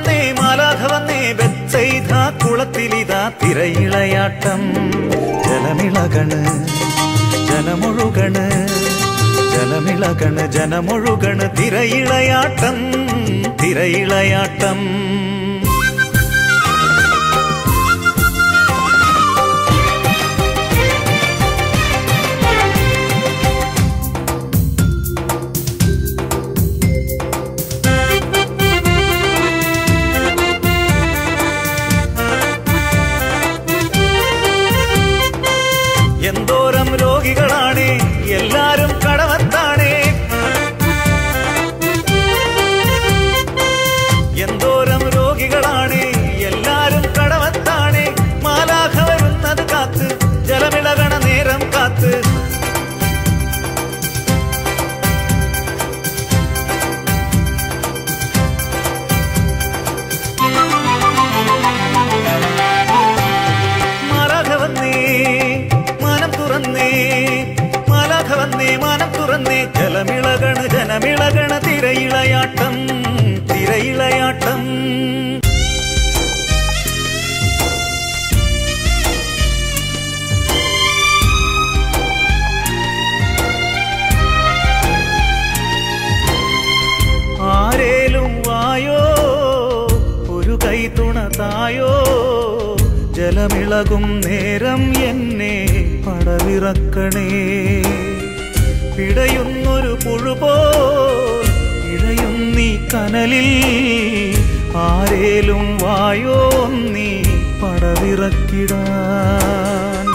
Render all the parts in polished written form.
മാലാധവനെ മാലാധവനെ വെച്ചെയ്താ കുളത്തിലിതാ തിരയിളയാട്ടം. ജലമിളകണ് ജലമൊഴുകണ് ജലമിളകണ് ജലമൊഴുകണ് തിരയിളയാട്ടം തിരയിളയാട്ടം. ജലമിളകണ് ജലമിളകണ് തിരയിളയാട്ടം തിരയിളയാട്ടം. ആരേലും വായോ ഒരു കൈ തുണതായോ ജലമിളകും നേരം എന്നെ പടവിറക്കണേ. പിടയുന്നൊരു പുഴുപോൽ ഇഴയുന്നീ കനലിൽ ആരേലും വായോ നീ പടവിറക്കിടാൻ.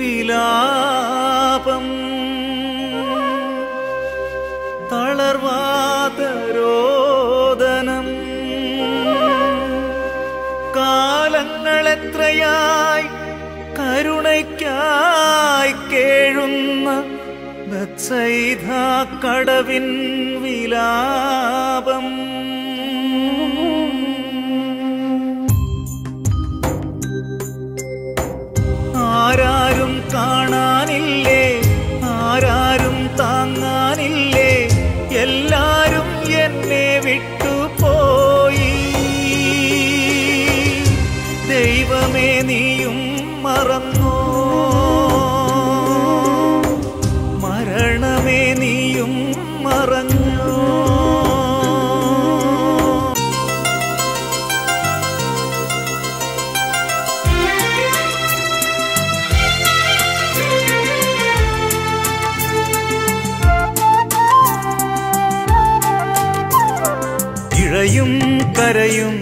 വിലാപം തളർവാതരോ കാലങ്ങളെത്രയായി കരുണയ്ക്കായി കേഴുന്ന ബത്സയിദാ കടവിൻ വിലാപം. ആരാരും കാണാനില്ലേ ആരാരും താങ്ങാനില്ലേ എല്ലാരും എന്നെ വിട്ടുപോയി. ദൈവമേ നീയും മറന്നോ മരണമേ നീയും മറന്നോ. ഇഴയും കരയും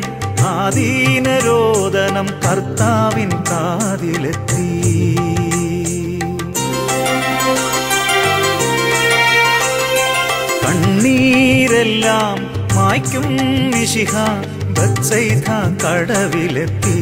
ആദീനരോദനം കർത്താവിൻ കാതിലെത്തി. കണ്ണീരെല്ലാം മായ്ക്കും മിശിഹ ബത്സയിദ കടവിലെത്തി.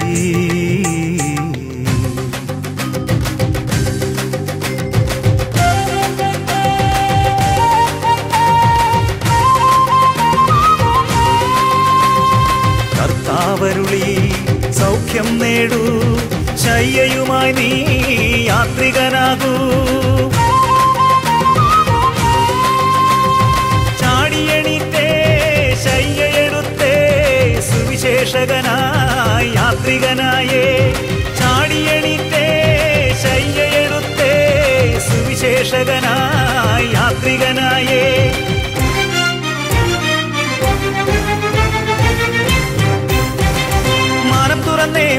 കർത്താവരുളി സൗഖ്യം നേടൂ ശയ്യയുമായി നീ യാത്രികനാകൂ. ചാടിയണിത്തേ ശയ്യയെടുത്തേ സുവിശേഷകനായി യാത്രികനായേ. ചാടിയണിത്തേ ശയ്യയെടുത്തേ സുവിശേഷകനായി യാത്രികനായേ.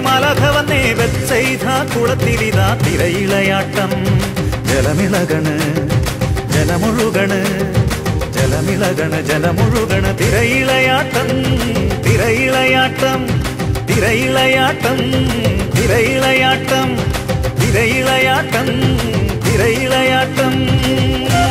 മാലാധവനെ ബത്സയിദ കുളത്തിലിതാ തിരയിളയാട്ടം. ജലമിളകണ് ജലമൊഴുകണ് ജലമിളകണ് ജലമൊഴുകണ് തിരയിളയാട്ടം തിരയിളയാട്ടം തിരയിളയാട്ടം തിരയിളയാട്ടം തിരയിളയാട്ടം തിരയിളയാട്ടം.